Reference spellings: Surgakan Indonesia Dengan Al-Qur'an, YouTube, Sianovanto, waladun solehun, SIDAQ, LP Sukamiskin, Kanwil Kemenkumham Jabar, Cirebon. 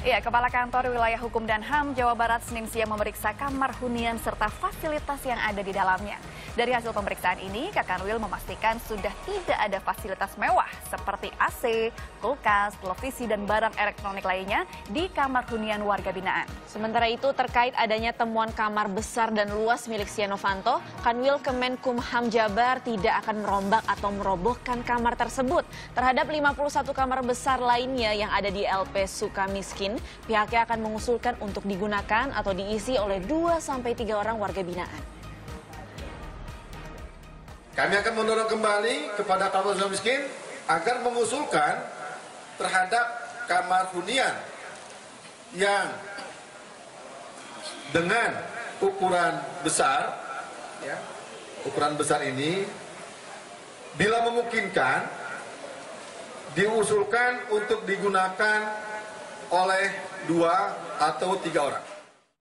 Ya, Kepala Kantor Wilayah Hukum dan HAM Jawa Barat Senin siang memeriksa kamar hunian serta fasilitas yang ada di dalamnya. Dari hasil pemeriksaan ini, Kakanwil memastikan sudah tidak ada fasilitas mewah seperti AC, kulkas, televisi, dan barang elektronik lainnya di kamar hunian warga binaan. Sementara itu, terkait adanya temuan kamar besar dan luas milik Sianovanto, Kanwil Kemenkumham Jabar tidak akan merombak atau merobohkan kamar tersebut. Terhadap 51 kamar besar lainnya yang ada di LP Sukamiskin, pihaknya akan mengusulkan untuk digunakan atau diisi oleh 2-3 orang warga binaan. Kami akan mendorong kembali kepada Kanwil Kemenkumham agar mengusulkan terhadap kamar hunian yang dengan ukuran besar ini, bila memungkinkan, diusulkan untuk digunakan oleh 2 atau 3 orang.